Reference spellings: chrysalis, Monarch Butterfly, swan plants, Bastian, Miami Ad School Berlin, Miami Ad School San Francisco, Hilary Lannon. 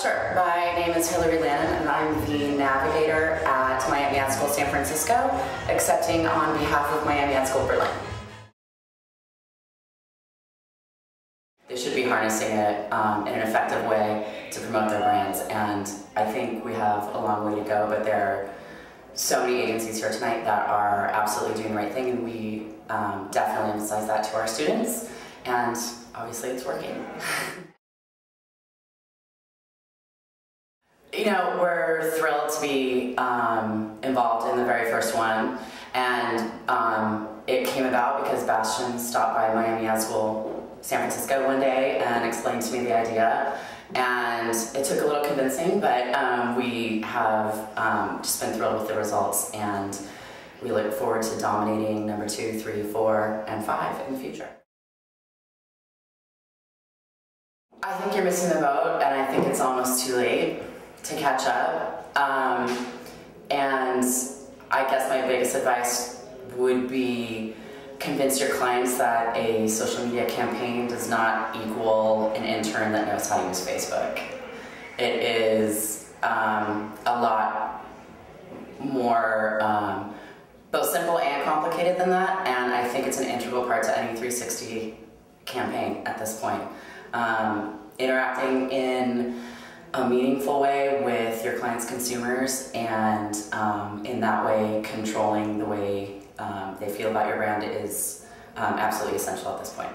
Sure. My name is Hilary Lannon, and I'm the navigator at Miami Ad School San Francisco, accepting on behalf of Miami Ad School Berlin. They should be harnessing it in an effective way to promote their brands, and I think we have a long way to go, but there are so many agencies here tonight that are absolutely doing the right thing, and we definitely emphasize that to our students, and obviously it's working. You know, we're thrilled to be involved in the very first one, and it came about because Bastian stopped by Miami Ad School San Francisco one day and explained to me the idea, and it took a little convincing, but we have just been thrilled with the results, and we look forward to dominating number 2, 3, 4, and 5 in the future. I think you're missing the boat, and I think it's almost too late to catch up, and I guess my biggest advice would be convince your clients that a social media campaign does not equal an intern that knows how to use Facebook. It is a lot more both simple and complicated than that, and I think it's an integral part to any 360 campaign at this point. Interacting in a meaningful way with your client's consumers, and in that way controlling the way they feel about your brand is absolutely essential at this point.